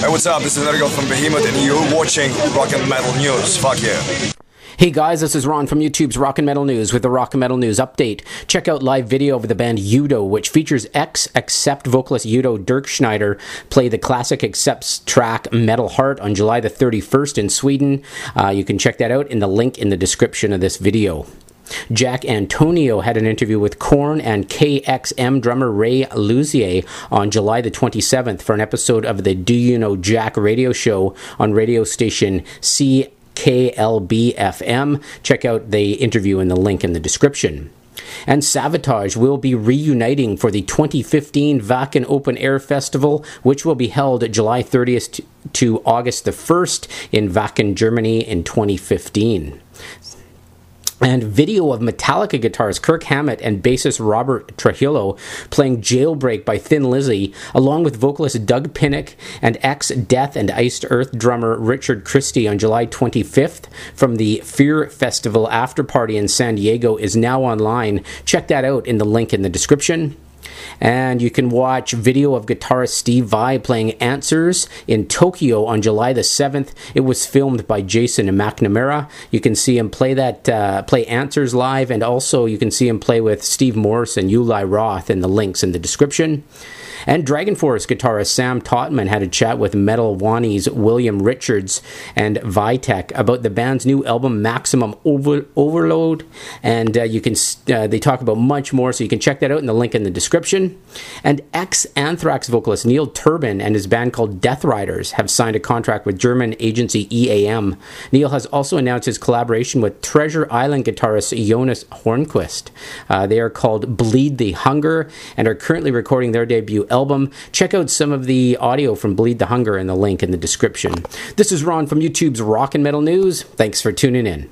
Hey, what's up? This is Nergal from Behemoth, and you're watching Rock and Metal News. Fuck yeah. Hey guys, this is Ron from YouTube's Rock and Metal News with the Rock and Metal News update. Check out live video of the band U.D.O., which features Accept vocalist Udo Dirkschneider play the classic Accept's track Metal Heart on July the 31st in Sweden. You can check that out in the link in the description of this video. Jack Antonio had an interview with Korn and KXM drummer Ray Luzier on July the 27th for an episode of the Do You Know Jack radio show on radio station CKLB-FM. Check out the interview in the link in the description. And Savatage will be reuniting for the 2015 Wacken Open Air Festival, which will be held July 30th to August the 1st in Wacken, Germany in 2015. And video of Metallica guitarist Kirk Hammett and bassist Robert Trujillo playing Jailbreak by Thin Lizzy, along with vocalist Doug Pinnick and ex-Death and Iced Earth drummer Richard Christy on July 25th from the Fear FestEvil after party in San Diego, is now online. Check that out in the link in the description. And you can watch video of guitarist Steve Vai playing Answers in Tokyo on July the 7th. It was filmed by Jason McNamara. You can see him play that play Answers live, and also you can see him play with Steve Morse and Uli Roth in the links in the description. And DragonForce guitarist Sam Totman had a chat with Metal Wani's William Richards and Vitek about the band's new album Maximum Overload, and they talk about much more, so you can check that out in the link in the description. And ex-Anthrax vocalist Neil Turbin and his band called Death Riders have signed a contract with German agency EAM. Neil has also announced his collaboration with Treasure Island guitarist Jonas Hornquist. They are called Bleed the Hunger and are currently recording their debut album. Check out some of the audio from Bleed the Hunger in the link in the description. This is Ron from YouTube's Rock and Metal News. Thanks for tuning in.